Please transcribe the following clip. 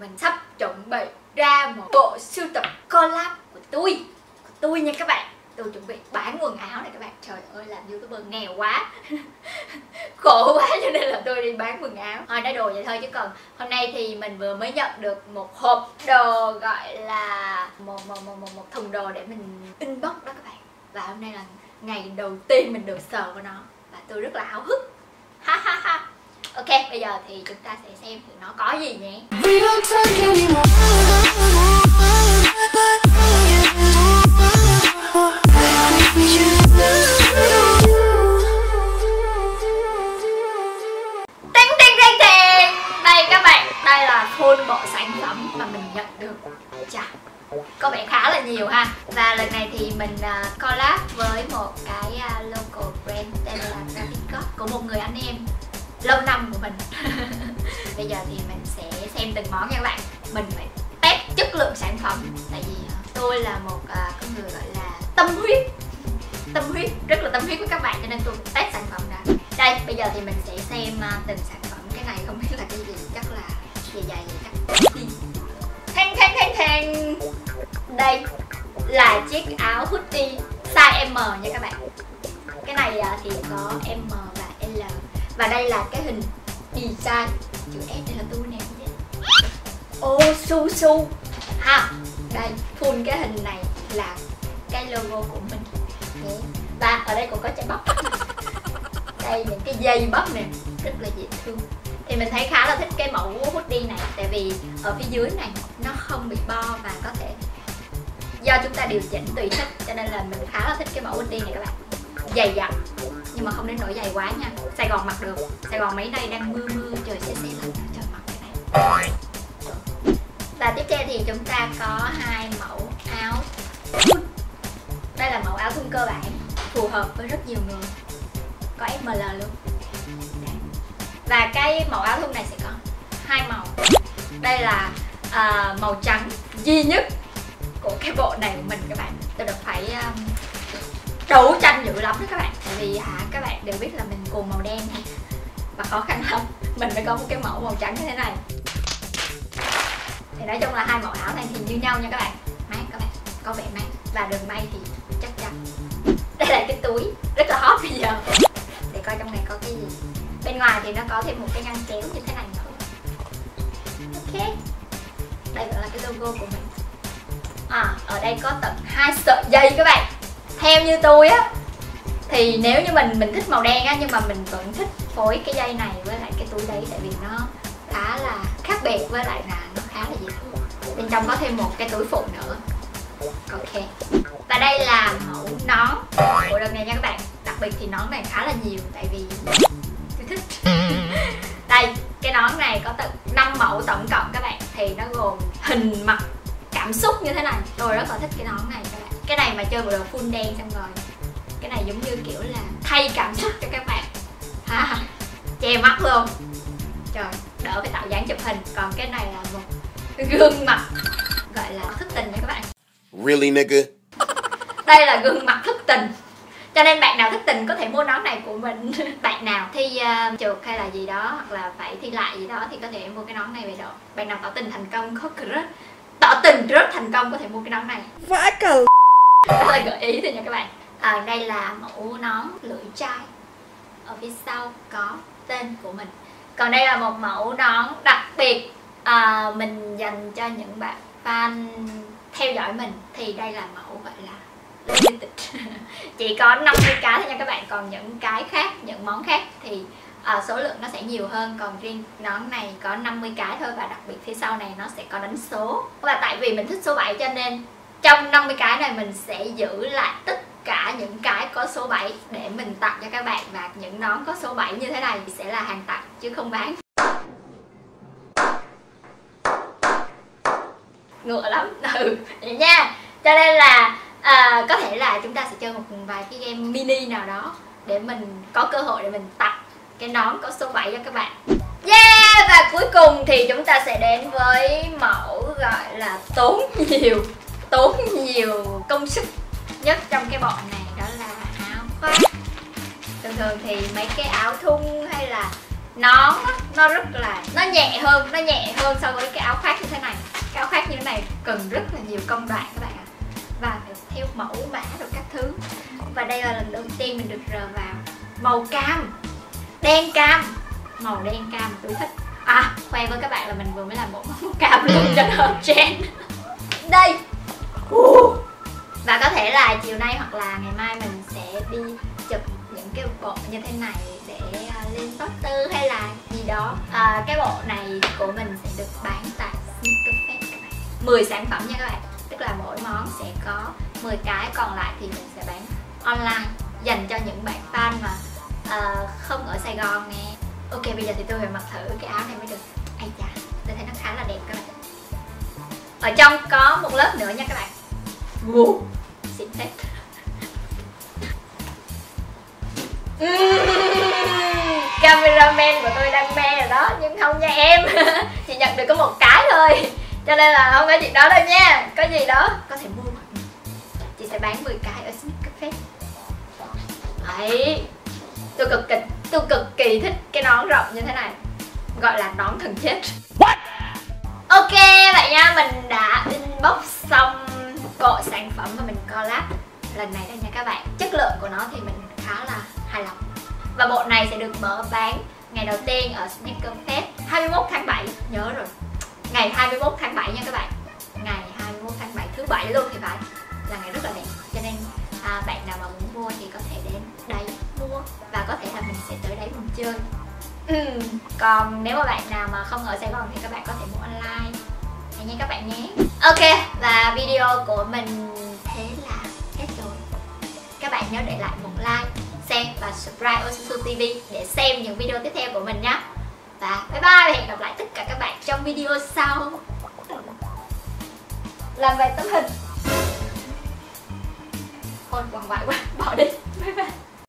mình sắp chuẩn bị ra một bộ sưu tập collab của tôi nha các bạn. Tôi chuẩn bị bán quần áo này các bạn. Trời ơi, làm youtuber nghèo quá khổ quá cho nên là tôi đi bán quần áo. Hồi nói đồ vậy thôi chứ còn hôm nay thì mình vừa mới nhận được một hộp đồ, gọi là một thùng đồ để mình inbox đó các bạn. Và hôm nay là ngày đầu tiên mình được sờ vào nó và tôi rất là háo hức. Ha ha ha. Ok, bây giờ thì chúng ta sẽ xem thì nó có gì nhé. Đây các bạn, đây là full bộ sản phẩm mà mình nhận được. Chà, có vẻ khá là nhiều ha. Và lần này thì mình collab với một cái local brand tên là Natico của một người anh em lâu năm của mình. Bây giờ thì mình sẽ xem từng món nha các bạn. Mình phải test chất lượng sản phẩm, tại vì tôi là một con người gọi là tâm huyết, rất là tâm huyết với các bạn, cho nên tôi test sản phẩm ra. Đây, bây giờ thì mình sẽ xem từng sản phẩm. Cái này không biết là cái gì, chắc là dày dày chắc. Thang. Đây là chiếc áo hoodie size M nha các bạn. Cái này thì có M và L. Và đây là cái hình design chữ S, đây là tôi nè. Ohsusu ha. Đây, full cái hình này là cái logo của mình. Và ở đây còn có trái bắp. Đây, những cái dây bắp nè, rất là dễ thương. Thì mình thấy khá là thích cái mẫu hoodie này, tại vì ở phía dưới này nó không bị bo và có thể do chúng ta điều chỉnh tùy thích, cho nên là mình khá là thích cái mẫu hoodie này các bạn. Dày dặn nhưng mà không đến nỗi dày quá nha. Sài Gòn mặc được. Sài Gòn mấy nay đang mưa, trời sẽ lạnh, trời mặc cái này. Và tiếp theo thì chúng ta có hai mẫu áo. Đây là mẫu áo thun cơ bản, phù hợp với rất nhiều người, có ML luôn. Và cái mẫu áo thun này sẽ có hai màu. Đây là màu trắng duy nhất của cái bộ này của mình các bạn. Tôi đã phải đấu tranh dữ lắm đó các bạn, tại vì các bạn đều biết là mình cùng màu đen này, và khó khăn lắm mình phải có một cái mẫu màu trắng như thế này. Thì nói chung là hai mẫu áo này thì như nhau nha các bạn. Mát các bạn, có vẻ mát và đường may thì chắc chắn. Đây là cái túi rất là hot bây giờ. Để coi trong này có cái gì. Bên ngoài thì nó có thêm một cái ngăn kéo như thế này nữa. Ok, đây là cái logo của mình. Ở đây có tận 2 sợi dây các bạn. Theo như tôi á, thì nếu như mình thích màu đen á, nhưng mà mình vẫn thích phối cái dây này với lại cái túi đấy, tại vì nó khá là khác biệt, với lại là nó khá là dễ thương. Bên trong có thêm một cái túi phụ nữa. Ok. Và đây là mẫu nón của lần này nha các bạn. Đặc biệt thì nón này khá là nhiều, tại vì tôi thích. Đây, cái nón này có tận 5 mẫu tổng cộng các bạn. Thì nó gồm hình, mặt, cảm xúc như thế này. Tôi rất là thích cái nón này các bạn. Cái này mà chơi bộ đồ full đen xong rồi, cái này giống như kiểu là thay cảm xúc cho các bạn. Che mắt luôn. Trời, đỡ phải tạo dáng chụp hình. Còn cái này là một gương mặt gọi là thức tình nha các bạn. Really nigga. Đây là gương mặt thức tình, cho nên bạn nào thức tình có thể mua nón này của mình. Bạn nào thi trượt hay là gì đó, hoặc là phải thi lại gì đó, thì có thể mua cái nón này về độ. Bạn nào tỏ tình thành công, tỏ tình rất thành công, có thể mua cái nón này. Vãi cả. Đó là gợi ý thôi nha các bạn. Đây là mẫu nón lưỡi chai, ở phía sau có tên của mình. Còn đây là một mẫu nón đặc biệt mình dành cho những bạn fan theo dõi mình. Thì đây là mẫu gọi là limited. Chỉ có 50 cái thôi nha các bạn. Còn những cái khác, những món khác thì số lượng nó sẽ nhiều hơn. Còn riêng nón này có 50 cái thôi. Và đặc biệt phía sau này nó sẽ có đánh số. Và tại vì mình thích số 7 cho nên trong 50 cái này mình sẽ giữ lại tất cả những cái có số 7 để mình tặng cho các bạn. Và những nón có số 7 như thế này thì sẽ là hàng tặng chứ không bán. Ngựa lắm. Vậy nha. Cho nên là có thể là chúng ta sẽ chơi một vài cái game mini nào đó để mình có cơ hội để mình tặng cái nón có số 7 cho các bạn. Yeah! Và cuối cùng thì chúng ta sẽ đến với mẫu gọi là tốn nhiều công sức nhất trong cái bọn này, đó là áo khoác. Thường thì mấy cái áo thun hay là nón nó rất là nó nhẹ hơn so với cái áo khoác như thế này. Cái áo khoác như thế này cần rất là nhiều công đoạn các bạn ạ, và được theo mẫu mã được các thứ. Và đây là lần đầu tiên mình được rờ vào màu cam, đen cam, màu đen cam tôi thích. À, khoe với các bạn là mình vừa mới làm bộ màu cam luôn cho nó trend đây. Và có thể là chiều nay hoặc là ngày mai mình sẽ đi chụp những cái bộ như thế này để lên poster hay là gì đó. Cái bộ này của mình sẽ được bán tại Sneaker Fest các bạn, 10 sản phẩm nha các bạn, tức là mỗi món sẽ có 10 cái, còn lại thì mình sẽ bán online dành cho những bạn fan mà không ở Sài Gòn nghe. Ok, bây giờ thì tôi phải mặc thử cái áo này mới được. Ai chà, tôi thấy nó khá là đẹp các bạn. Ở trong có một lớp nữa nha các bạn. Wow, xịn thế. Cameraman của tôi đang me rồi đó, nhưng không nha em. Chị nhận được có một cái thôi, cho nên là không phải chuyện đó đâu nha. Có gì đó có thể mua, chị sẽ bán 10 cái ở Sneaker Fest. Đấy, tôi cực kỳ thích cái nón rộng như thế này, gọi là nón thần chết. What? Ok vậy nha, mình đã inbox xong bộ sản phẩm mà mình collab lần này đây nha các bạn. Chất lượng của nó thì mình khá là hài lòng. Và bộ này sẽ được mở bán ngày đầu tiên ở Sneaker Fest 21 tháng 7. Nhớ rồi, ngày 21 tháng 7 nha các bạn. Ngày 21 tháng 7 thứ bảy luôn thì phải, là ngày rất là đẹp. Cho nên bạn nào mà muốn mua thì có thể đến đây mua, và có thể là mình sẽ tới đấy mình chơi. Còn nếu mà bạn nào mà không ở Sài Gòn thì các bạn có thể mua online nha các bạn nhé. Ok, và video của mình thế là hết rồi. Các bạn nhớ để lại một like, share và subscribe Ohsusu TV để xem những video tiếp theo của mình nhé. Và bye bye, hẹn gặp lại tất cả các bạn trong video sau. Làm bài tấm hình. Thôi quằn quại quá, bỏ đi. Bye bye.